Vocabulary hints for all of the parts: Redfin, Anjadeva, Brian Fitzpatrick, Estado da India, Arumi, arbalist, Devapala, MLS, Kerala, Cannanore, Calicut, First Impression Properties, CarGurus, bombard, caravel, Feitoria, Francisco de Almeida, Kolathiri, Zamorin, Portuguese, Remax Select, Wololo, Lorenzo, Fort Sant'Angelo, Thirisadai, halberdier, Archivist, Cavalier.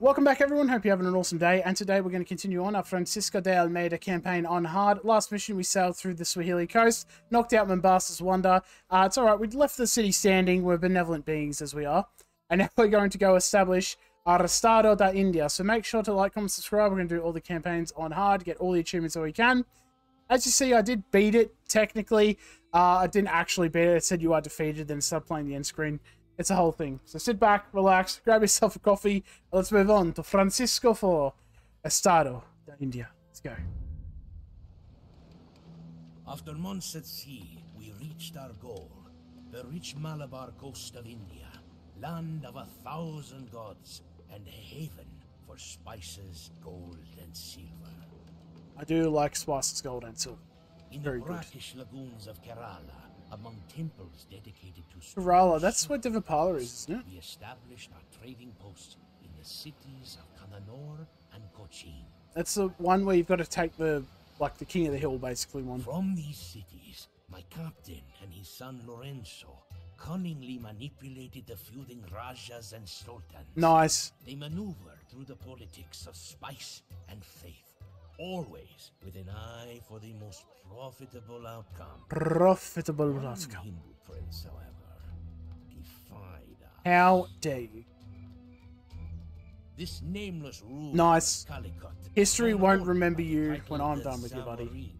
Welcome back, everyone. Hope you're having an awesome day. And today we're going to continue on our Francisco de Almeida campaign on hard. Last mission, we sailed through the Swahili coast, knocked out Mombasa's wonder. It's all right. We'd left the city standing. We're benevolent beings as we are. And now we're going to go establish our Estado da India. So make sure to like, comment, subscribe. We're going to do all the campaigns on hard, get all the achievements that we can. As you see, I did beat it, technically. I didn't actually beat it. It said you are defeated, then stopped playing the end screen. It's a whole thing. So sit back, relax, grab yourself a coffee, and let's move on to Francisco for Estado da India. Let's go. After months at sea, we reached our goal, the rich Malabar coast of India, land of 1,000 gods, and a haven for spices, gold, and silver. I do like spices, gold, and silver. In the brackish lagoons of Kerala, among temples dedicated to Kerala, that's where Devapala is, isn't it? We established our trading posts in the cities of Cannanore and Cochin. That's the one where you've got to take the, like, the king of the hill, basically, one. From these cities, my captain and his son Lorenzo cunningly manipulated the feuding Rajas and Sultans. Nice. They maneuvered through the politics of spice and faith, always with an eye for the most profitable outcome. Profitable outcome. Hindu prince, however, defied us. How dare you? This nameless ruler, nice. Calicut, history won't remember you when I'm done with you, buddy.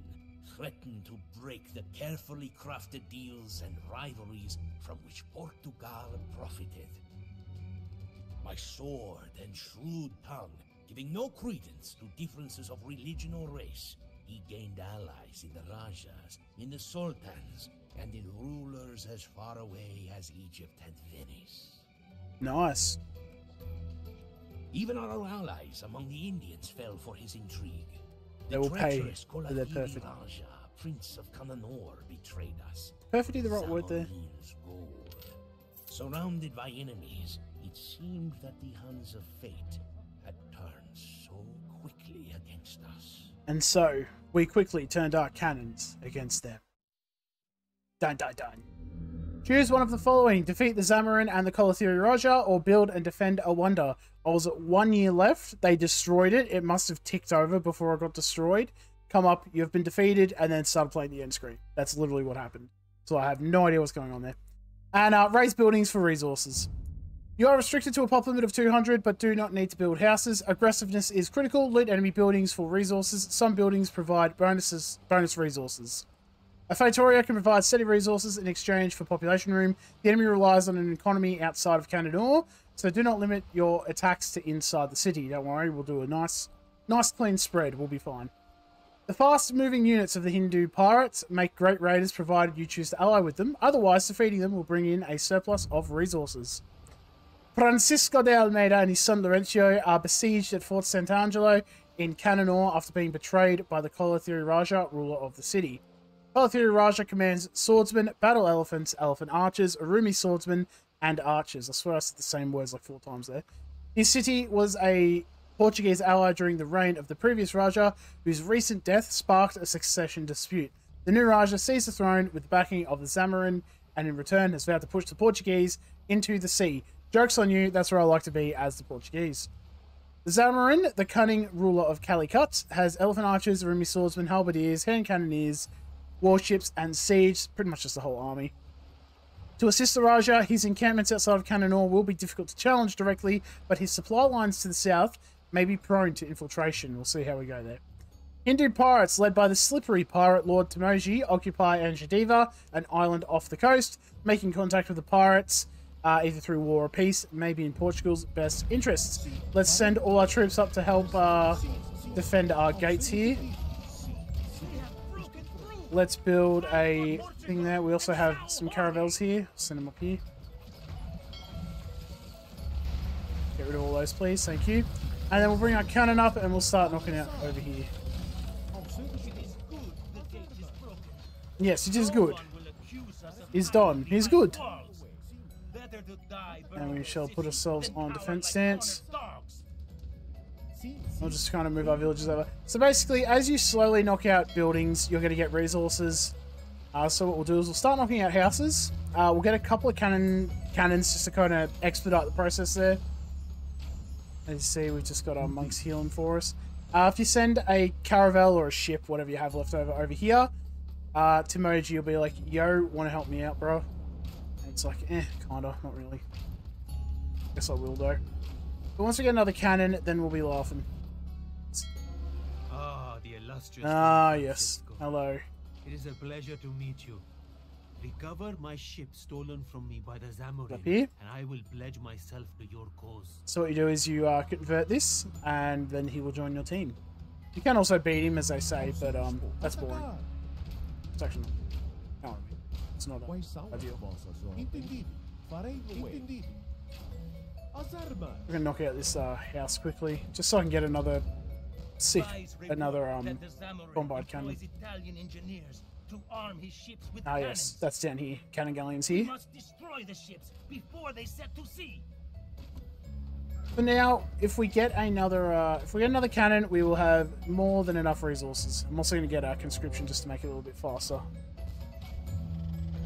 Threatened to break the carefully crafted deals and rivalries from which Portugal profited. My sword and shrewd tongue, giving no credence to differences of religion or race, he gained allies in the Rajas, in the Sultans, and in rulers as far away as Egypt and Venice. Nice. Even our allies among the Indians fell for his intrigue. They will pay for their perfidy. Raja, Prince of Cannanore, betrayed us. Perfidy, the right word there. Surrounded by enemies, it seemed that the hands of fate had turned so quickly against us. And so, we quickly turned our cannons against them. Dun dun dun. Choose one of the following. Defeat the Zamorin and the Kolathiri Raja, or build and defend a wonder. I was at 1 year left. They destroyed it. It must have ticked over before it got destroyed. Come up, you've been defeated, and then start playing the end screen. That's literally what happened. So I have no idea what's going on there. And raise buildings for resources. You are restricted to a pop limit of 200, but do not need to build houses. Aggressiveness is critical. Loot enemy buildings for resources. Some buildings provide bonus resources. A Feitoria can provide steady resources in exchange for population room. The enemy relies on an economy outside of Cannanore, so do not limit your attacks to inside the city. Don't worry, we'll do a nice clean spread. We'll be fine. The fast-moving units of the Hindu pirates make great raiders provided you choose to ally with them. Otherwise, defeating them will bring in a surplus of resources. Francisco de Almeida and his son Lorenzo are besieged at Fort Sant'Angelo in Cannanore after being betrayed by the Kolathiri Raja, ruler of the city. Kolathiri Raja commands swordsmen, battle elephants, elephant archers, Arumi swordsmen, and archers. I swear I said the same words like 4 times there. His city was a Portuguese ally during the reign of the previous Raja, whose recent death sparked a succession dispute. The new Raja seized the throne with the backing of the Zamorin, and in return has vowed to push the Portuguese into the sea. Joke's on you, that's where I like to be as the Portuguese. The Zamorin, the cunning ruler of Calicut, has elephant archers, Arumi swordsmen, halberdiers, hand cannoneers, warships, and siege, pretty much just the whole army. To assist the Raja, his encampments outside of Cannanore will be difficult to challenge directly, but his supply lines to the south may be prone to infiltration. We'll see how we go there. Hindu pirates, led by the slippery pirate Lord Timoji, occupy Anjadeva, an island off the coast. Making contact with the pirates, either through war or peace, maybe in Portugal's best interests. Let's send all our troops up to help defend our gates here. Let's build a thing there. We also have some caravels here. Send them up here. Get rid of all those, please. Thank you. And then we'll bring our cannon up and we'll start knocking out over here. Yes, it is good. He's done. He's good. And we shall put ourselves on defense stance. I'll just kind of move our villages over. So basically, as you slowly knock out buildings, you're going to get resources. So what we'll do is we'll start knocking out houses. We'll get a couple of cannons just to kind of expedite the process there. As you see, we've just got our monks healing for us. If you send a caravel or a ship, whatever you have left over here, Timoji will be like, yo, want to help me out, bro? And it's like, eh, kinda, not really. Guess I will, though. But once we get another cannon, then we'll be laughing. Ah, the illustrious. Ah, yes. Hello. It is a pleasure to meet you. Recover my ship stolen from me by the Zamorin, and I will pledge myself to your cause. So what you do is you convert this, and then he will join your team. You can also beat him, as I say, but that's boring. It's actually not. No, it's not ideal. We're gonna knock out this house quickly, just so I can get another bombard cannon. To arm his ships with cannons. That's down here. Cannon galleons here. We must destroy the ships before they set to sea. For now, if we get another cannon, we will have more than enough resources. I'm also going to get our conscription just to make it a little bit faster.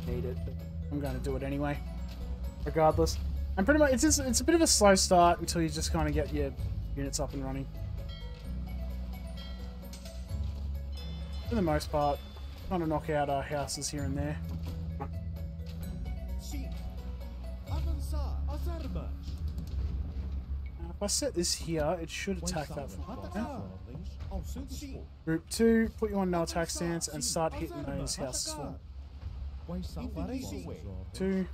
Need it, but I'm going to do it anyway, regardless. And pretty much, it's a bit of a slow start until you just kind of get your units up and running. For the most part. Trying to knock out our houses here and there. If I set this here, it should attack that from Group 2, put you on no attack stance and start hitting those houses for me. 2,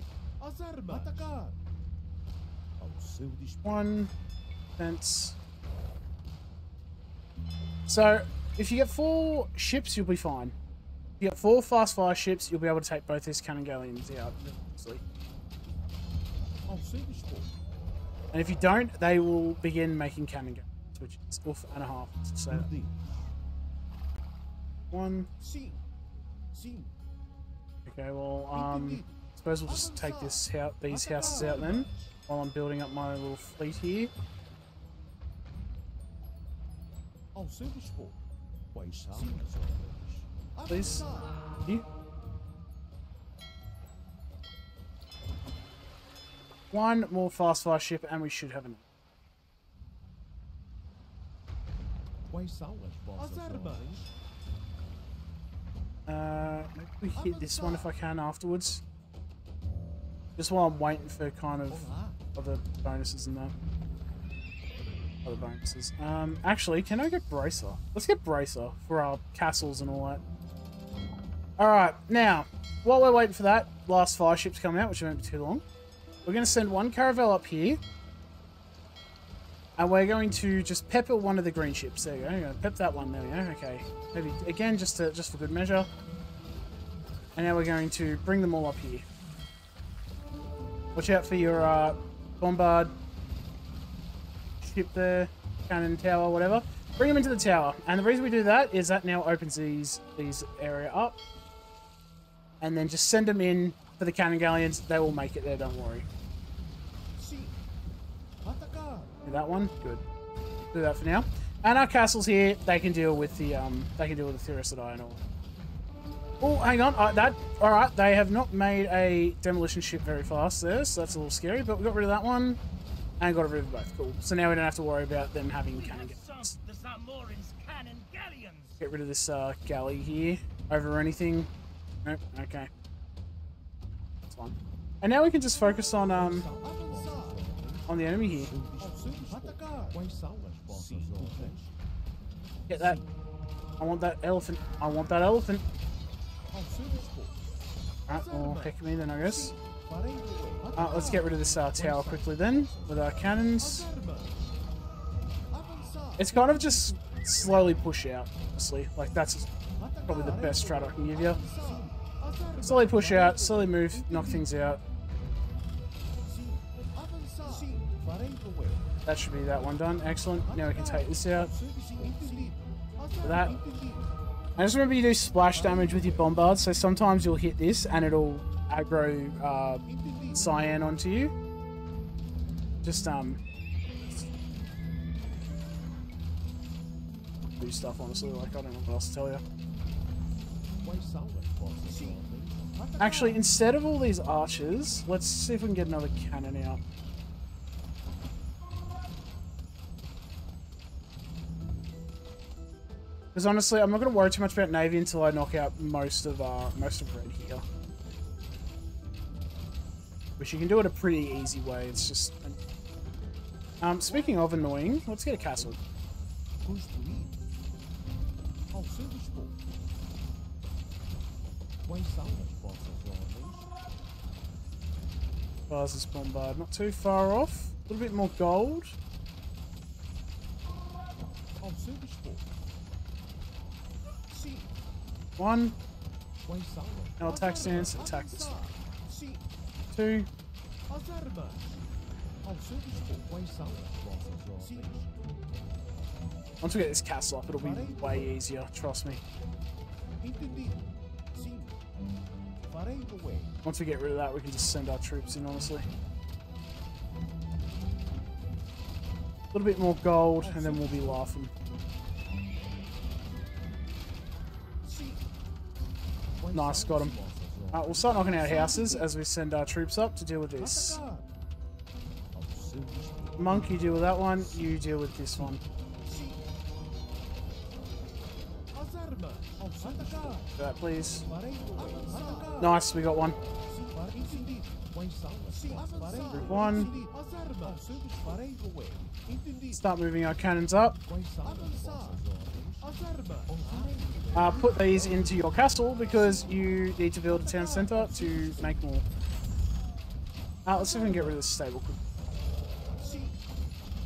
1, fence. So, if you get 4 ships, you'll be fine. You got 4 fast fire ships, you'll be able to take both these cannon galleons out. And if you don't, they will begin making cannon galleons, which is oof and a half. So 1. Okay, well, I suppose we'll just take this these houses out then, while I'm building up my little fleet here. Please. You. 1 more fast fire ship, and we should have an. Maybe we hit this one if I can afterwards. Just while I'm waiting for kind of other bonuses and that. Other bonuses. Actually, can I get Bracer? Let's get Bracer for our castles and all that. Alright, now, while we're waiting for that last fire ship to come out, which won't be too long, we're going to send one caravel up here, and we're going to just pepper one of the green ships. There you go. We're going to pep that one. There we go. Okay. Maybe, again, just for good measure. And now we're going to bring them all up here. Watch out for your bombard ship there, cannon tower, whatever. Bring them into the tower. And the reason we do that is that now opens these area up. And then just send them in for the cannon galleons. They will make it there, don't worry. Do that one, good. Do that for now. And our castles here, they can deal with the Thirisadai and all. Oh, hang on. All right, they have not made a demolition ship very fast there, so that's a little scary. But we got rid of that one, and got rid of both. Cool. So now we don't have to worry about them having cannon galleons. Get rid of this galley here. Over anything. Nope, okay. That's fine. And now we can just focus on the enemy here. Get that. I want that elephant. I want that elephant. Alright, well, heck me then, I guess. Let's get rid of this tower quickly then, with our cannons. It's kind of just slowly push out, honestly. Like, that's probably the best strat I can give you. Slowly push out, slowly move, knock things out. That should be that one done. Excellent. Now we can take this out. For that. I just remember you do splash damage with your bombard, so sometimes you'll hit this and it'll aggro cyan onto you. Just do stuff, honestly. Like, I don't know what else to tell you. Actually, instead of all these archers, let's see if we can get another cannon out. Because honestly, I'm not going to worry too much about Navy until I knock out most of Red here. Which you can do it a pretty easy way, it's just... speaking of annoying, let's get a castle. Baza's bombard, not too far off. A little bit more gold. One. Now attack stance, attack this one. Two. Once we get this castle up, it'll be way easier, trust me. Once we get rid of that, we can just send our troops in, honestly. A little bit more gold, and then we'll be laughing. Nice, got him. We'll start knocking out houses as we send our troops up to deal with this. Monk, you deal with that one, you deal with this one. Do that, please. Nice, we got one. Group one. Start moving our cannons up. Put these into your castle because you need to build a town centre to make more. Let's see if we can get rid of this stable.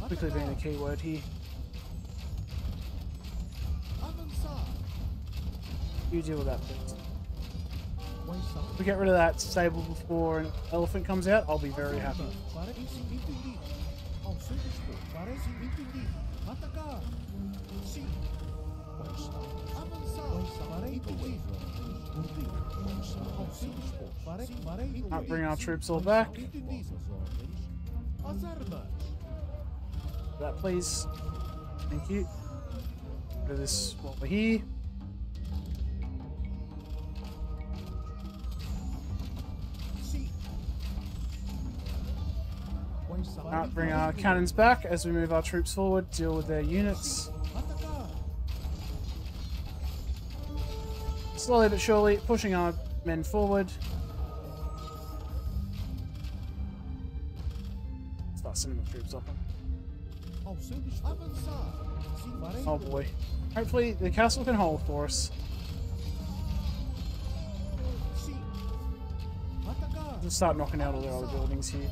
Quickly being the key word here. You deal with that first. If we get rid of that stable before an elephant comes out, I'll be very happy. Might bring our troops all back. That, please. Thank you. Do this while we're here. Alright, bring our cannons back as we move our troops forward, deal with their units. Slowly but surely, pushing our men forward. Start sending the troops up. Oh boy. Hopefully the castle can hold for us. We'll start knocking out all their other buildings here.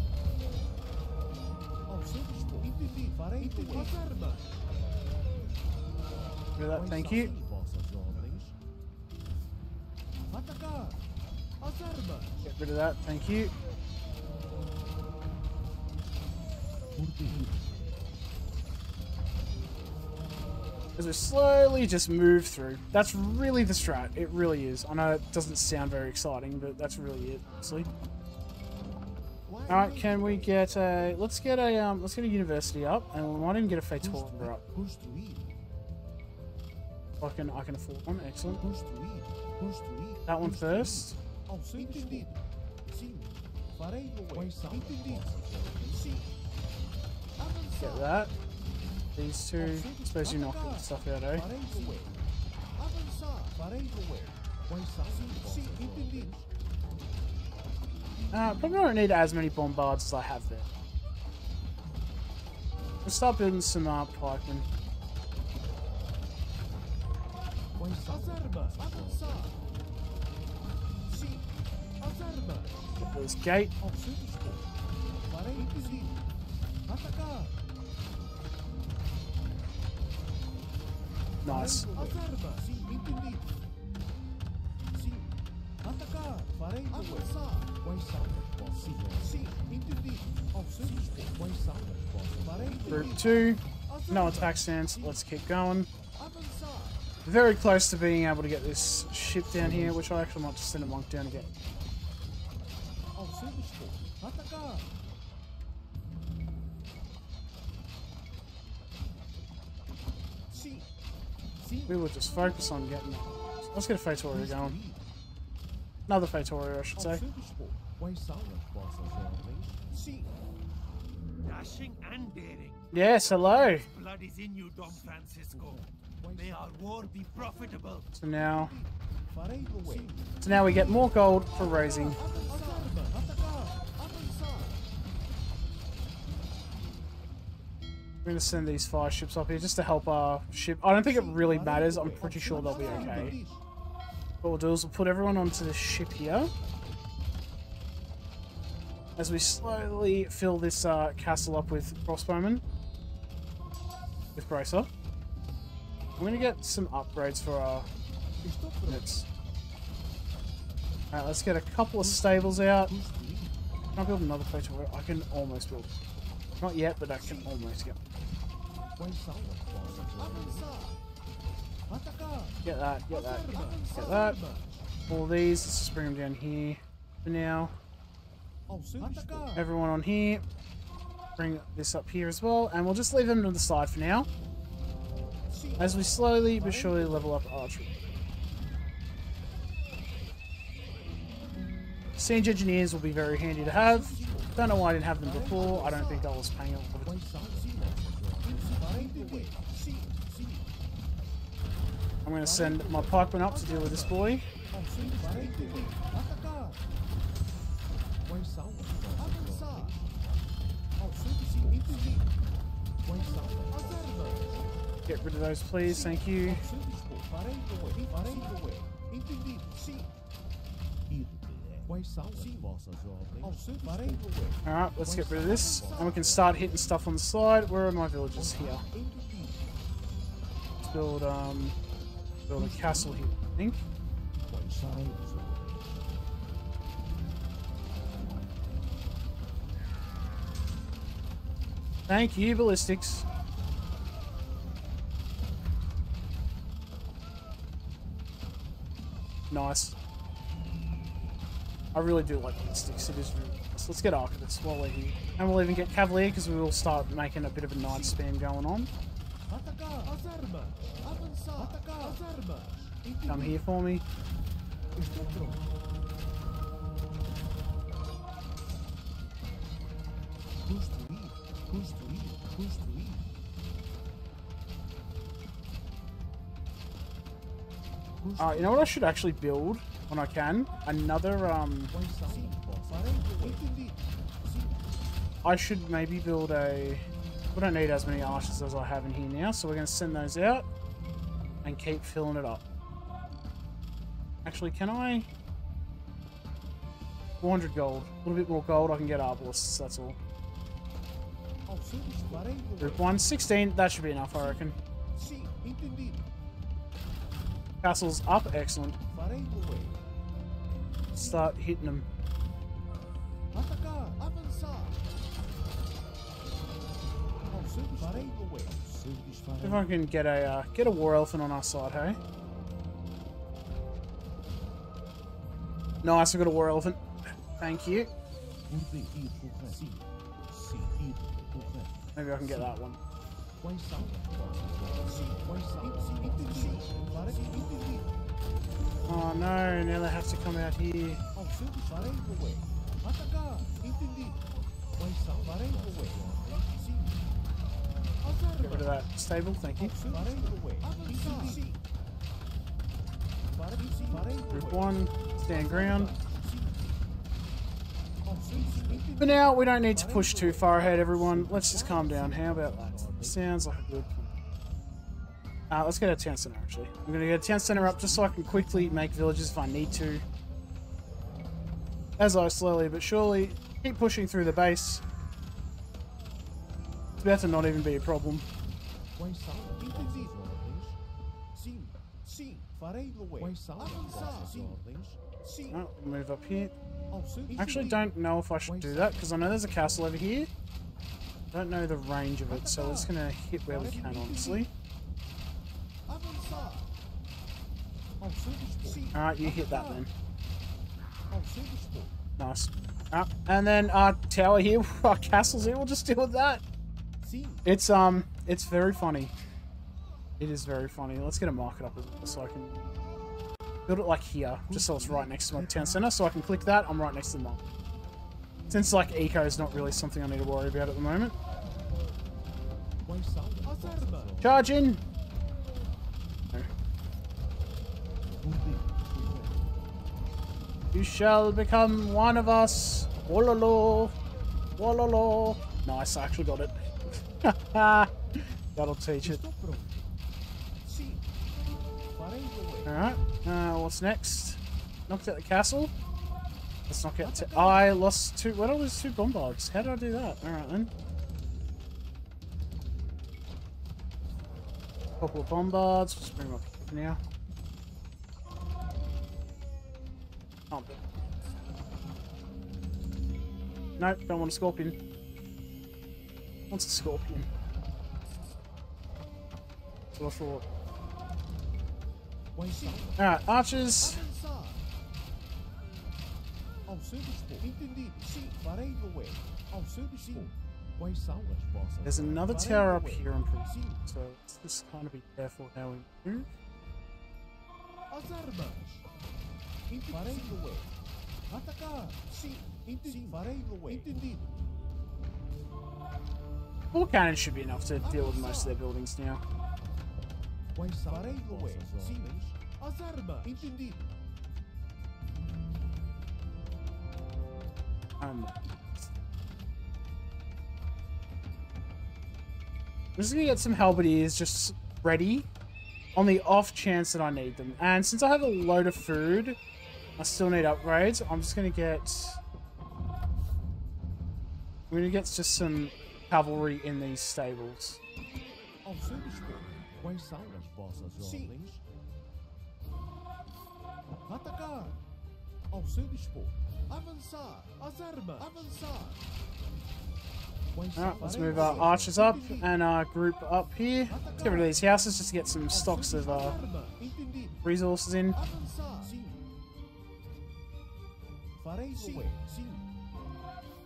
Do that, thank you. Get rid of that, thank you. As we slowly just move through. That's really the strat, it really is. I know it doesn't sound very exciting, but that's really it, honestly. Alright, can we get a... let's get a university up, and we might even get a Feitoria up. I can afford one, excellent. That one first. Get that. These two. I suppose you're knocking stuff out, eh? Probably don't need as many bombards as I have there. We'll start building some pikemen. There's gate. Nice. Group 2. No attack stance. Let's keep going. Very close to being able to get this ship down here, which I actually want to send a monk down again. We will just focus on getting it. Let's get a Feitoria going. Another Feitoria, I should say. dashing and daring. Yes, hello. Blood is in you, Dom Francisco. May our war be profitable. So now we get more gold for raising. We're going to send these fire ships up here just to help our ship. I don't think it really matters. I'm pretty sure they'll be okay. What we'll do is we'll put everyone onto the ship here. As we slowly fill this castle up with crossbowmen. With bracer. I'm going to get some upgrades for our units. Alright, let's get a couple of stables out. Can I build another Feitoria? I can almost build. Not yet, but I can almost get. Get that, get that, get that. All these, let's just bring them down here for now. Everyone on here. Bring this up here as well, and we'll just leave them to the side for now. As we slowly but surely level up archery. Siege engineers will be very handy to have. Don't know why I didn't have them before. I don't think I was paying up for it. I'm going to send my pikeman up to deal with this boy. Get rid of those, please. Thank you. Alright, let's get rid of this. And we can start hitting stuff on the side. Where are my villagers here? Let's build, build a castle here, I think. Thank you, ballistics. Nice. I really do like ballistics, it is really nice. Let's get Archivist while we're here. And we'll even get Cavalier because we will start making a bit of a night spam going on. Come here for me. You know what I should actually build when I can? Another, I should maybe build a... We don't need as many archers as I have in here now, so we're going to send those out and keep filling it up. Actually, can I... 400 gold. A little bit more gold, I can get arbalists, that's all. Group 1, 16, that should be enough, I reckon. Castle's up, excellent. Start hitting them. If I can get a war elephant on our side, hey? Nice, I got a war elephant. Thank you. Maybe I can get that one. Oh no, now they have to come out here. Get rid of that stable, thank you. Group 1, stand ground. For now, we don't need to push too far ahead, everyone. Let's just calm down. How about that? Sounds like a good plan. Let's get a town center, actually. I'm going to get a town center up just so I can quickly make villages if I need to. As I slowly but surely keep pushing through the base. It's about to not even be a problem. Oh, move up here. I actually don't know if I should do that because I know there's a castle over here. I don't know the range of it, so we're just going to hit where we can, honestly. Alright, you hit that then. Nice. And then our tower here, our castle's here, we'll just deal with that. It's very funny. It is very funny. Let's get a market up as well so I can... build it like here, just so it's right next to my town center, so I can click that, I'm right next to the market. Since like eco is not really something I need to worry about at the moment. Charging. You shall become one of us. Wololo. Wololo. Nice, I actually got it. That'll teach it. Alright, what's next? Knocked out the castle. Let's knock out... I lost two... What are those two bombards? How did I do that? Alright then. Couple of bombards. Just bring them up here now. Can't be. Nope, don't want a scorpion. What's a scorpion? That's what I thought. Alright, archers. There's another tower up here, I'm pretty sure. So let's just kind of be careful how we move. Four cannons should be enough to deal with most of their buildings now. I'm just gonna get some halberdiers just ready on the off chance that I need them. And since I have a load of food, I still need upgrades. I'm just gonna get... I'm gonna get just some cavalry in these stables. Alright, let's move our archers up and our group up here. Let's get rid of these houses just to get some stocks of resources in.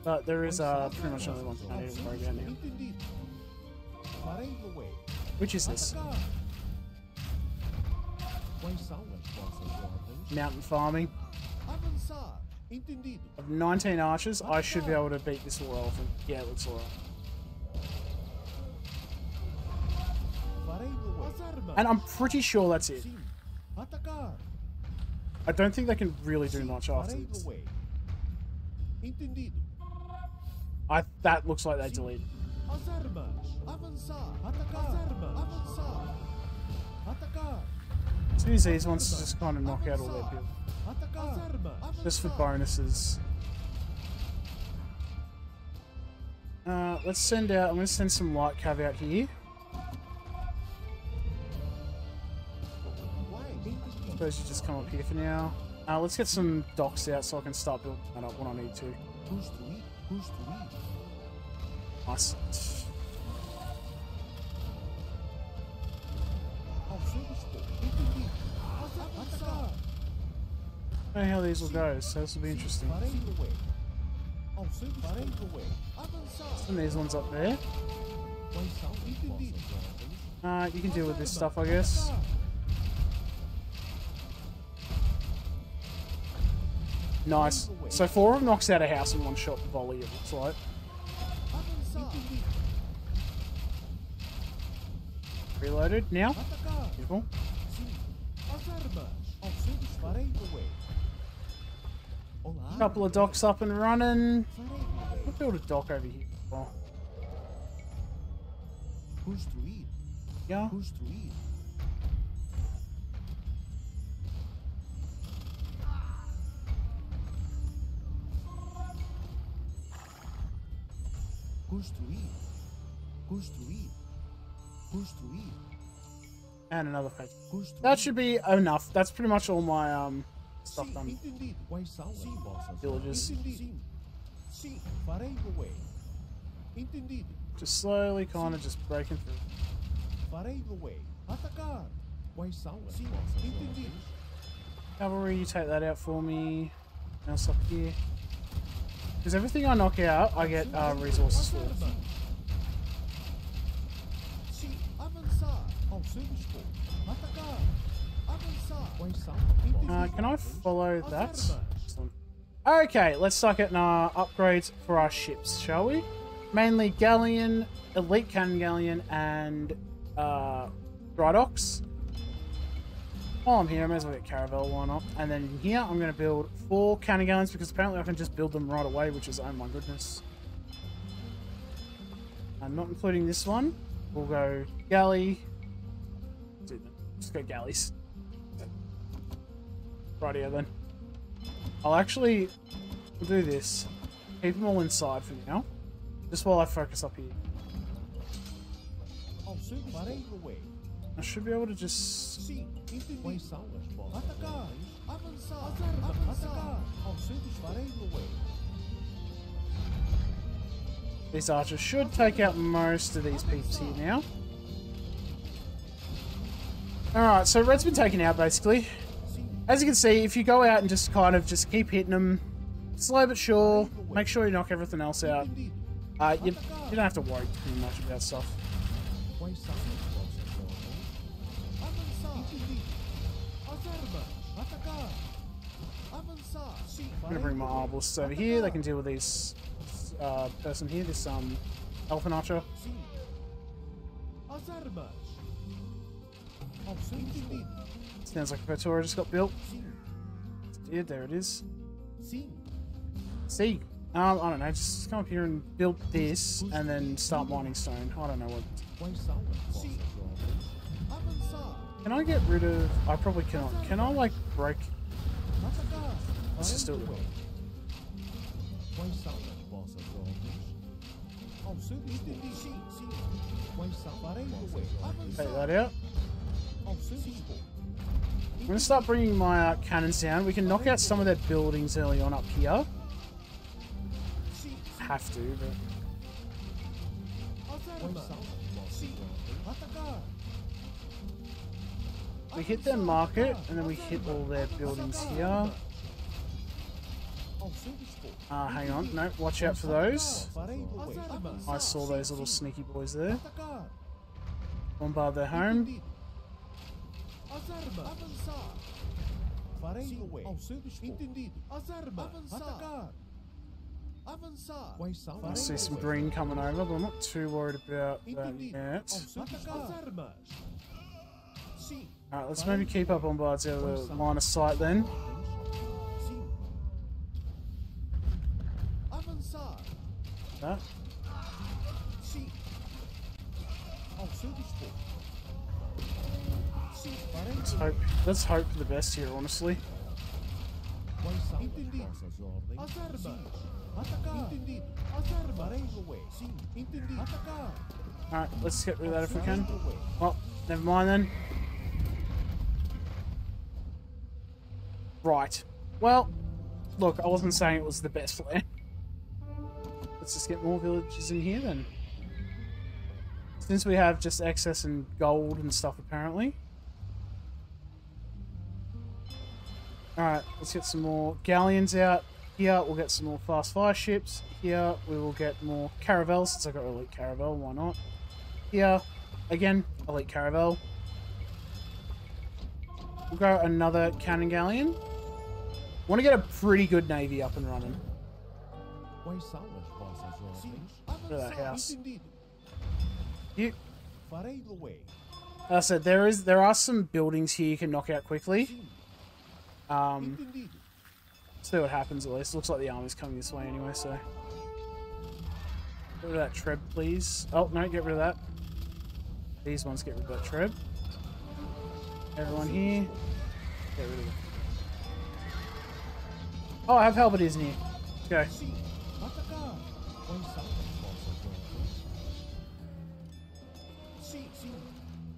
But there is pretty much another one I need to worry about now. Which is this? Mountain farming. Of 19 archers, I should be able to beat this war elephant. Yeah, it looks alright. And I'm pretty sure that's it. I don't think they can really do much after this. That looks like they deleted. It's easy, these ones to just kind of knock out all their people. Just for bonuses. Let's send out... I'm going to send some light cav out here. I suppose you just come up here for now. Let's get some docks out so I can start building that up when I need to. Nice. I don't know how these will go, so this will be interesting. Send these ones up there. You can deal with this stuff, I guess. Nice. So four of them knocks out a house in one shot volley, it looks like. Reloaded now. Beautiful. Couple of docks up and running. We'll build a dock over here. Oh. Yeah. And another page. That should be enough. That's pretty much all my stuff done. Villages. Just slowly kind of just breaking through. Cavalry, you take that out for me. Now stop here. Because everything I knock out, I get resources for. Can I follow that? Okay, let's start getting our upgrades for our ships, shall we? mainly galleon, elite cannon galleon, and drydocs. While I'm here, I may as well get caravel one up. And then in here, I'm going to build 4 cannon galleons because apparently I can just build them right away, which is, oh my goodness. I'm not including this one. We'll go galley. Let's go galleys. Rightio then. I'll actually do this. Keep them all inside for now. Just while I focus up here. I should be able to just... These archers should take out most of these peeps here now. Alright, so red's been taken out basically. As you can see, if you go out and just kind of just keep hitting them, slow but sure, make sure you knock everything else out. You don't have to worry too much about stuff. I'm gonna bring my arbalists over here. They can deal with these person here, this elephant archer. Sounds like Feitoria just got built. Yeah, there it is. See, I don't know. Just come up here and build this, and then start mining stone. I don't know what. Can I get rid of? I probably cannot. Can I like break? Let's just do it. Take that out. I'm going to start bringing my cannons down. We can knock out some of their buildings early on up here. Have to, but... We hit their market, and then we hit all their buildings here. Hang on. No, watch out for those. I saw those little sneaky boys there. Bombard their home. I see some green coming over, but I'm not too worried about that yet. Alright, let's maybe keep up on Bard's other line of sight then. That. Let's hope for the best here, honestly. Alright, let's get rid of that if we can. Well, never mind then. Right. Well, look, I wasn't saying it was the best plan. Let's just get more villages in here then. Since we have just excess and gold and stuff apparently. Alright, let's get some more galleons out. Here we'll get some more fast fire ships. Here we will get more caravels, since I got elite caravel, why not? Here, again, elite caravel. We'll go another cannon galleon. Want to get a pretty good navy up and running. Look at that house. You. As I said, there are some buildings here you can knock out quickly. See what happens at least. Looks like the army's coming this way anyway, so. Get rid of that treb, please. Oh, no, get rid of that. These ones get rid of that treb. Everyone here. Get rid of it. Oh, I have halberdiers near. Okay.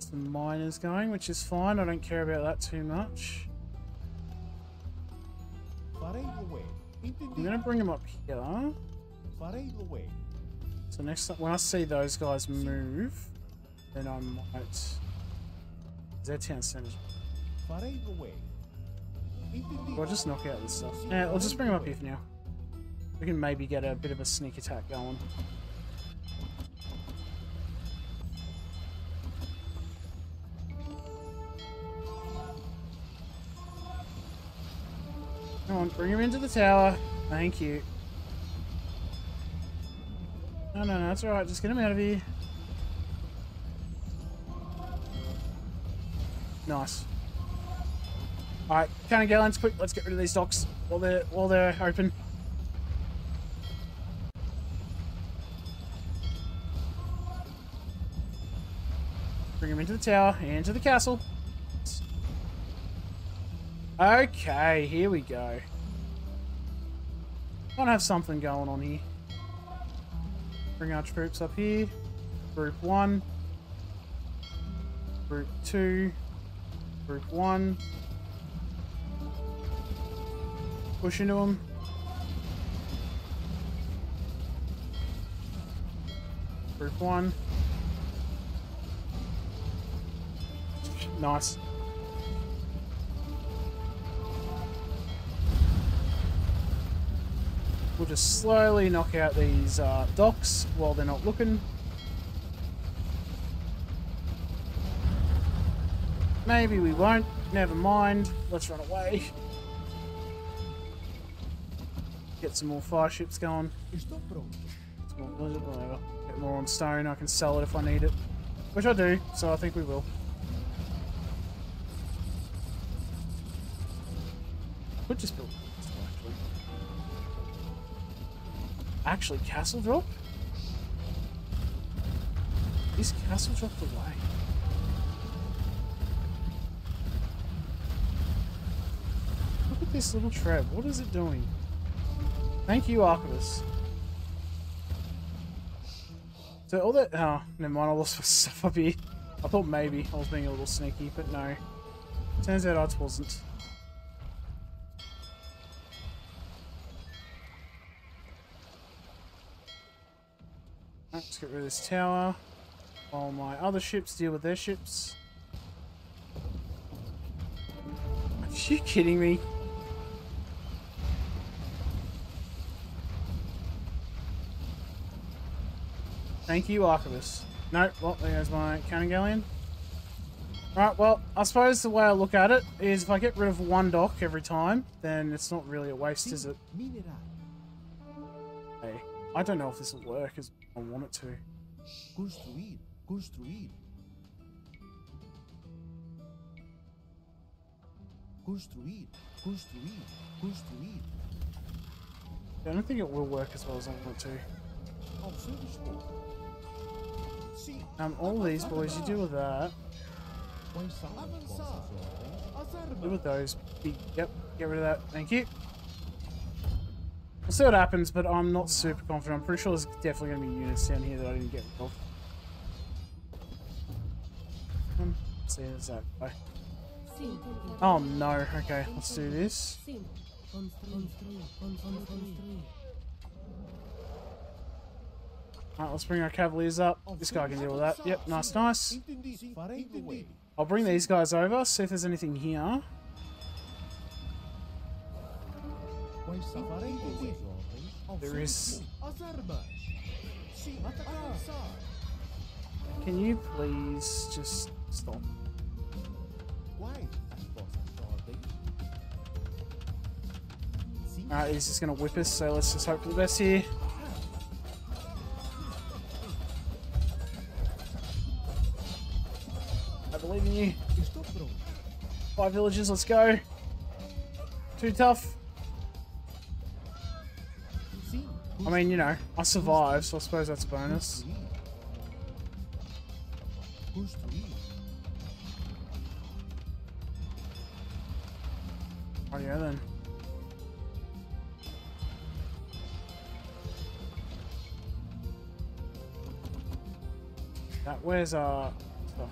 Some miners going, which is fine. I don't care about that too much. I'm gonna bring them up here. So next time when I see those guys move, then I might. Their town centre. I'll just knock out this stuff. Yeah, I'll just bring them up here for now. We can maybe get a bit of a sneak attack going. Come on, bring him into the tower. Thank you. No, that's alright. Just get him out of here. Nice. Alright, cannon gallons, quick, let's get rid of these docks while they're open. Bring him into the tower and to the castle. Okay, here we go. I want to have something going on here. Bring our troops up here. Group 1. Group 2. Group 1. Push into them. Group 1. Nice. We'll just slowly knock out these docks while they're not looking. Maybe we won't. Never mind. Let's run away. Get some more fire ships going. Get more on stone. I can sell it if I need it. Which I do, so I think we will. Could just build castle, actually. Actually, castle drop? Is castle dropped away? Look at this little trap. What is it doing? Thank you, Archivist. So all that... Oh, never mind. I lost my stuff up here. I thought maybe I was being a little sneaky, but no. Turns out I wasn't. Let's get rid of this tower while my other ships deal with their ships. Are you kidding me? Thank you, Archivist. Nope, well, there goes my cannon galleon. Right, well, I suppose the way I look at it is if I get rid of one dock every time, then it's not really a waste, is it? Hey, I don't know if this will work as I want it to. I don't think it will work as well as I want it to. All these boys, you deal with that. Deal with those. Yep, get rid of that. Thank you. We'll see what happens, but I'm not super confident. I'm pretty sure there's definitely going to be units down here that I didn't get rid of. Let's see, there's that guy. Oh no, okay, let's do this. Alright, let's bring our Cavaliers up. This guy can deal with that. Yep, nice, nice. I'll bring these guys over, see if there's anything here. There is... Can you please just stop? Alright, he's just going to whip us, so let's just hope for the best here. Leaving you. 5 villages, let's go. Too tough. I mean, you know, I survived, so I suppose that's a bonus. Oh yeah, then. That wears our stuff.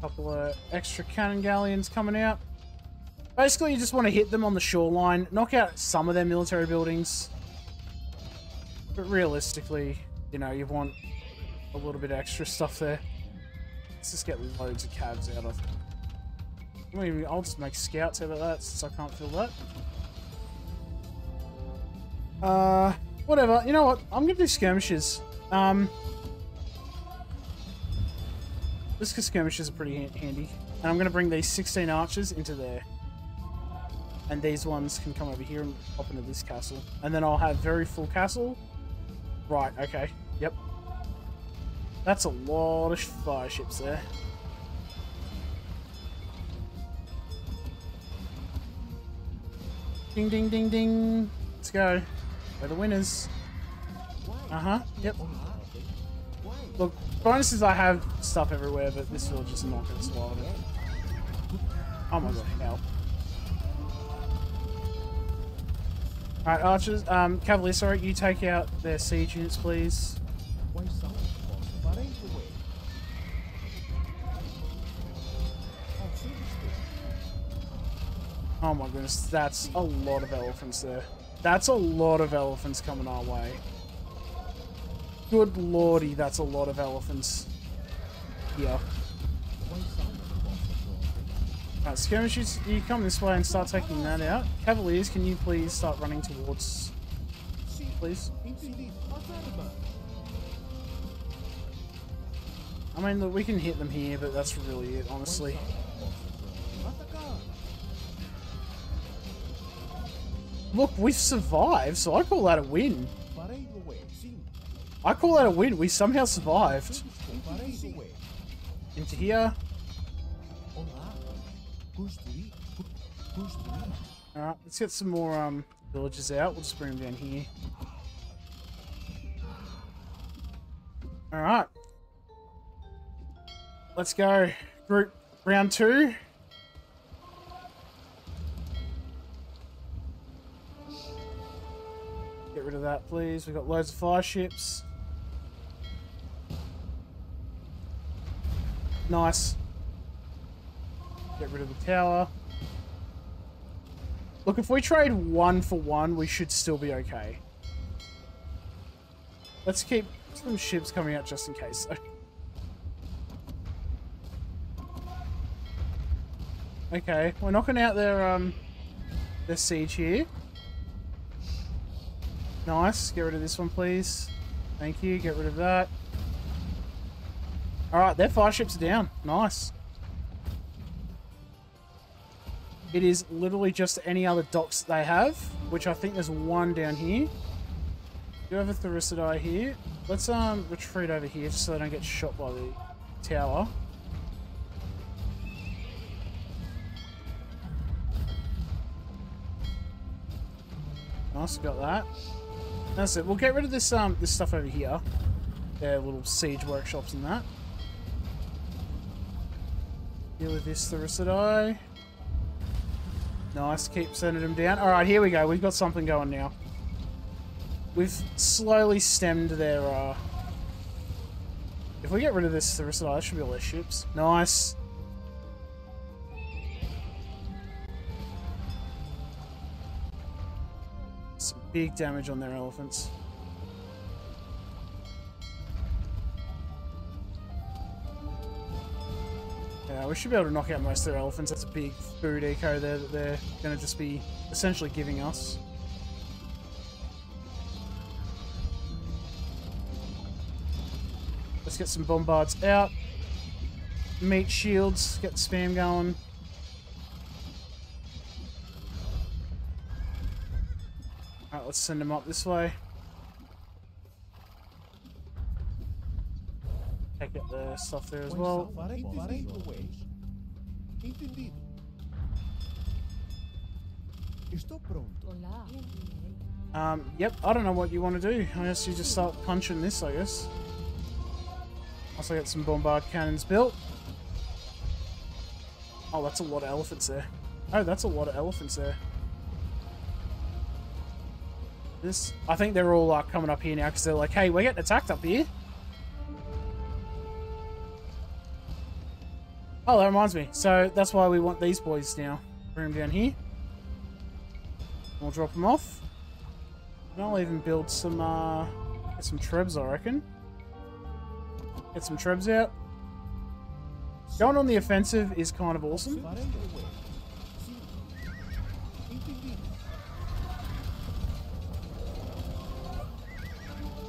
Couple of extra cannon galleons coming out. Basically, you just want to hit them on the shoreline, knock out some of their military buildings. But realistically, you know, you want a little bit of extra stuff there. Let's just get loads of cabs out of it. I'll just make scouts out of that since I can't fill that. Whatever. You know what? I'm going to do skirmishes. This skirmishes are pretty handy. And I'm going to bring these 16 archers into there. and these ones can come over here and pop into this castle. And then I'll have very full castle. Right, okay. Yep. That's a lot of fire ships there. Ding, ding, ding, ding. Let's go. We're the winners. Uh-huh. Yep. Look, bonuses I have stuff everywhere, but this will just knock it swallow it. Oh my god, hell. Alright, archers, Cavalier, sorry, you take out their siege units, please. Oh my goodness, that's a lot of elephants there. That's a lot of elephants coming our way. Good lordy, that's a lot of elephants. Yeah. Right, skirmishers, you come this way and start taking that out. Cavaliers, can you please start running towards... Please. I mean, look, we can hit them here, but that's really it, honestly. Look, we've survived, so I call that a win. I call that a win. We somehow survived. Into here. Alright, let's get some more villagers out. We'll just bring them down here. Alright. Let's go. Group round two. Get rid of that, please. We've got loads of fire ships. Nice. Get rid of the tower. Look, if we trade 1 for 1, we should still be okay. Let's keep some ships coming out just in case, though. Okay, we're knocking out their siege here. Nice. Get rid of this one, please. Thank you. Get rid of that. Alright, their fire ships are down. Nice. It is literally just any other docks that they have, which I think there's one down here. Do have a Thirisadai here. Let's retreat over here so they don't get shot by the tower. Nice, got that. That's it. We'll get rid of this this stuff over here. Their little siege workshops and that. Deal with this Thirisadai. Nice, keep sending them down. Alright, here we go. We've got something going now. We've slowly stemmed their... If we get rid of this Thirisadai, that should be all their ships. Nice. Some big damage on their elephants. We should be able to knock out most of their elephants. That's a big food eco there that they're going to just be essentially giving us. Let's get some bombards out. Meat shields. Get the spam going. Alright, let's send them up this way. Take out the stuff there as well. Yep, I don't know what you want to do. I guess you just start punching this, I guess. Also got some bombard cannons built. Oh, that's a lot of elephants there. Oh, that's a lot of elephants there. This, I think they're all coming up here now because they're like, hey, we're getting attacked up here. Oh, that reminds me. So, that's why we want these boys now. Bring them down here. We'll drop them off. And I'll even build some, get some trebs, I reckon. Get some trebs out. Going on the offensive is kind of awesome.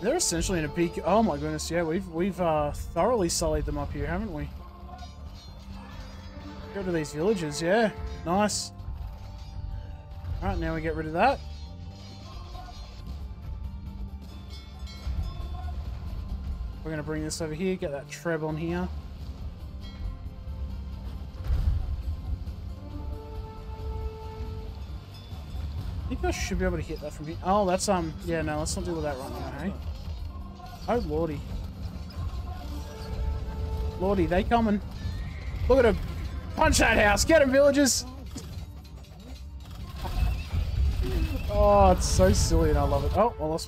They're essentially in a big... Oh my goodness, yeah, we've thoroughly sullied them up here, haven't we? Go to these villages, yeah. Nice. All right, now we get rid of that. We're going to bring this over here, get that treb on here. I think I should be able to hit that from here. Oh, that's, yeah, no, let's not deal with that right now, hey? Oh, lordy. Lordy, they coming. Look at him. Punch that house. Get him, villagers. Oh, it's so silly and I love it. Oh, I lost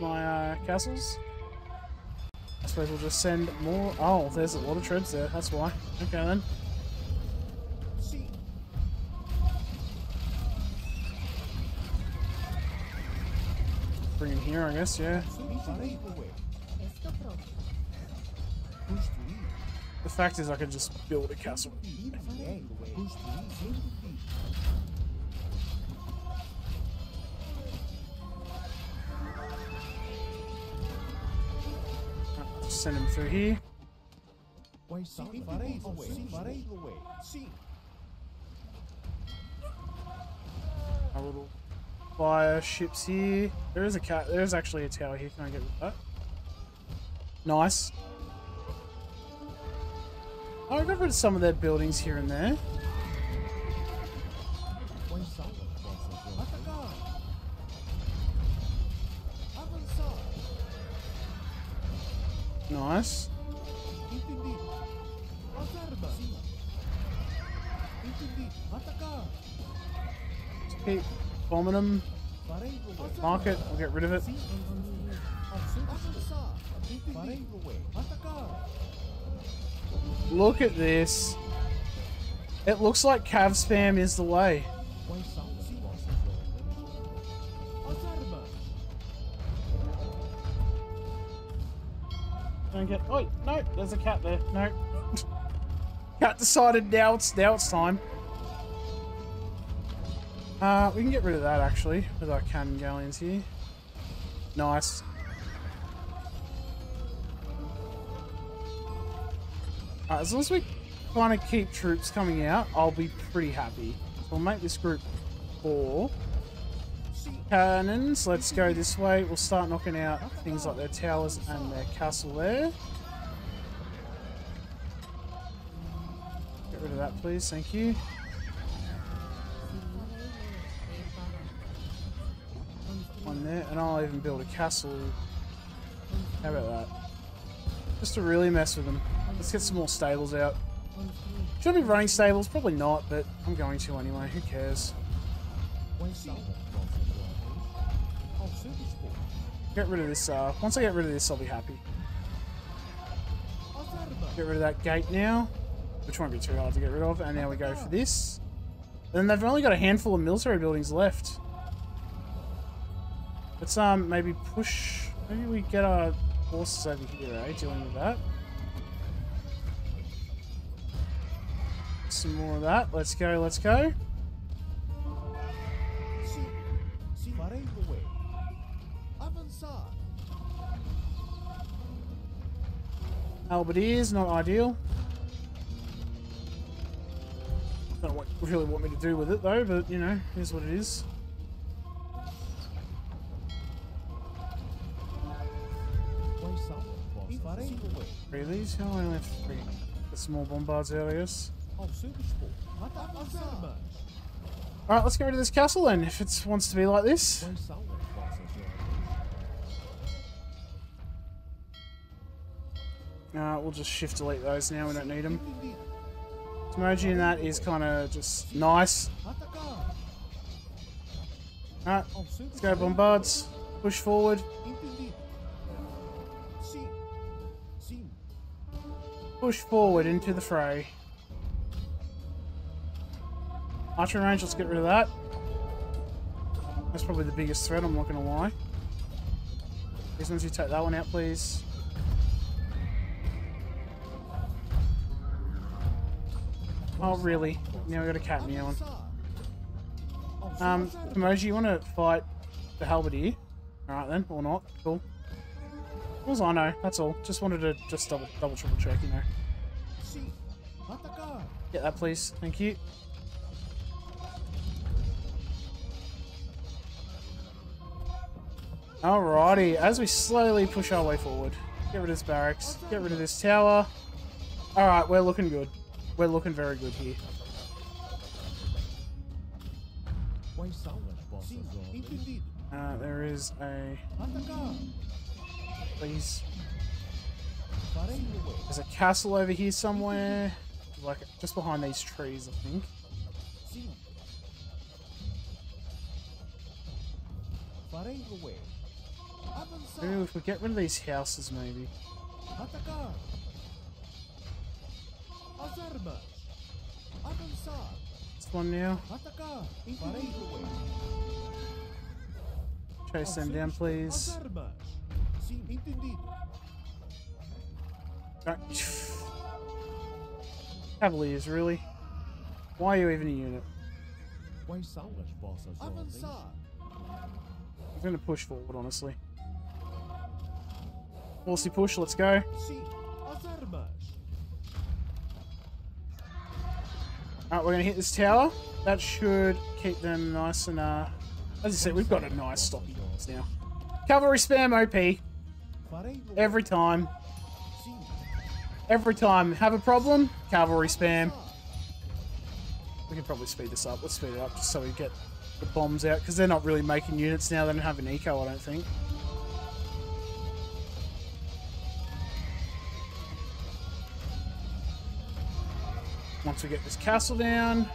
my castles. I suppose we'll just send more. Oh, there's a lot of trebs there. That's why. Okay, then. Bring him here, I guess, yeah. The fact is I could just build a castle. Just send him through here. Our little fire ships here. There is a cat. There is actually a tower here. Can I get rid of that? Nice. I remember some of their buildings here and there. Nice. Just keep bombing them. Mark it. We'll get rid of it. Look at this. It looks like cav spam is the way. Don't get. Oh no, there's a cat there. No. Cat decided now it's time. We can get rid of that actually with our cannon galleons here. Nice. Alright, as long as we kind of keep troops coming out, I'll be pretty happy. So we'll make this group 4 cannons. Let's go this way. We'll start knocking out things like their towers and their castle there. Get rid of that, please. Thank you. One there, and I'll even build a castle. How about that? Just to really mess with them. Let's get some more stables out. Should I be running stables? Probably not, but I'm going to anyway. Who cares? Get rid of this. Once I get rid of this, I'll be happy. Get rid of that gate now, which won't be too hard to get rid of. And now we go for this. And they've only got a handful of military buildings left. Let's maybe push. Maybe we get our horses over here, eh? Dealing with that. Some more of that. Let's go, let's go. Albertiers, not ideal. Don't know what you really want me to do with it though, but you know, here's what it is. Three of these? Oh, I only have 3. The small bombards areas. Alright, let's get rid of this castle then, if it wants to be like this. We'll just shift delete those now, we don't need them. Timoji in that is kind of just nice. Alright, let's go bombards, push forward. Push forward into the fray. Archer range, let's get rid of that. That's probably the biggest threat, I'm not going to lie. As long as you take that one out, please. Oh, really? Now we got a cat meow one. Timoji, you want to fight the halberdier? Alright then, or not. Cool. As far as I know, that's all. Just wanted to just double check, you know. Get that, please. Thank you. Alrighty, as we slowly push our way forward. Get rid of this barracks. Get rid of this tower. Alright, we're looking good. We're looking very good here. There is a... Please. There's a castle over here somewhere. Like, just behind these trees, I think. Maybe if we get rid of these houses, maybe. This one now. Chase them down, please. Cavaliers, really? Why are you even a unit? I'm gonna push forward, honestly. Horsey push, let's go. Alright, we're gonna hit this tower. That should keep them nice and, as I said, we've got a nice stopping dance now. Cavalry spam OP. Every time. Every time. Have a problem? Cavalry spam. We can probably speed this up. Let's speed it up just so we get the bombs out, because they're not really making units now. They don't have an eco, I don't think. Once we get this castle down.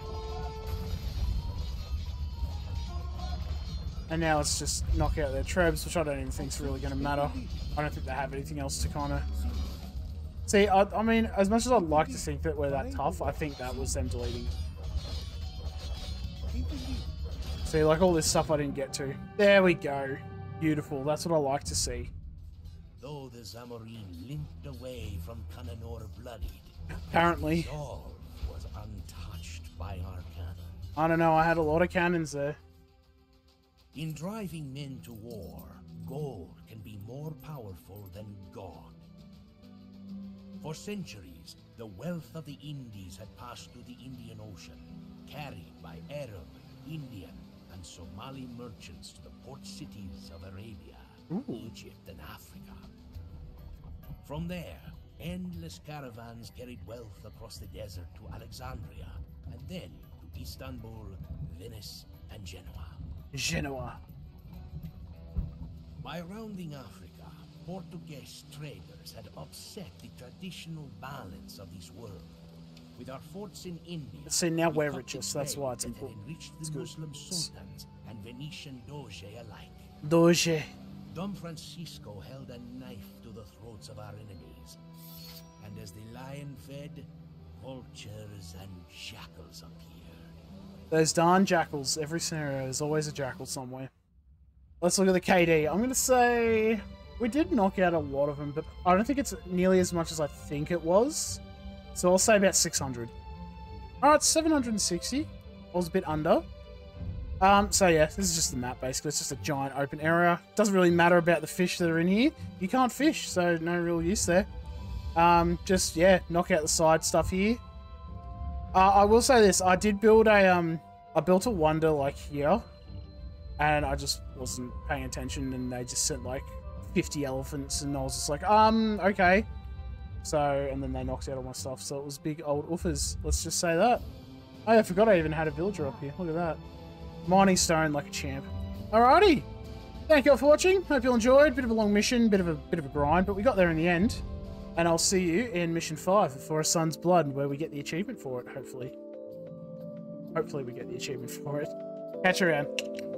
And now let's just knock out their trebs, which I don't even think is really going to matter. I don't think they have anything else to kind of... See, I mean, as much as I'd like to think that we're that tough, I think that was them deleting. See, like all this stuff I didn't get to. There we go. Beautiful. That's what I like to see. Though the Zamorin limped away from Cannanore bloodied, apparently. All was untouched by our cannon. I don't know, I had a lot of cannons there. In driving men to war, gold can be more powerful than God. For centuries, the wealth of the Indies had passed through the Indian Ocean, carried by Arab, Indian, and Somali merchants to the port cities of Arabia, Egypt, and Africa. From there, endless caravans carried wealth across the desert to Alexandria, and then to Istanbul, Venice, and Genoa. By rounding Africa, Portuguese traders had upset the traditional balance of this world. With our forts in India, see, now we're riches, that's why it's important. Enriched the Muslim sultans and Venetian doge alike. Doge. Don Francisco held a knife to the throats of our enemies, and as the lion fed, vultures and jackals appeared. Those darn jackals. Every scenario, there's always a jackal somewhere. Let's look at the KD. I'm gonna say we did knock out a lot of them, but I don't think it's nearly as much as I think it was. So I'll say about 600. Alright, 760. I was a bit under. So yeah, this is just the map, basically. It's just a giant open area. Doesn't really matter about the fish that are in here. You can't fish, so no real use there. Just, yeah, knock out the side stuff here. I will say this. I did build a, I built a wonder, like, here. And I just wasn't paying attention, and they just sent, like, 50 elephants, and I was just like, okay. So, and then they knocked out all my stuff, so it was big old oofers. Let's just say that. Oh, yeah, I forgot I even had a villager up here. Look at that. Mining stone like a champ. Alrighty. Thank you all for watching. Hope you all enjoyed. Bit of a long mission, bit of a grind, but we got there in the end. And I'll see you in Mission 5 for A Son's Blood, where we get the achievement for it, hopefully. Hopefully we get the achievement for it. Catch you around.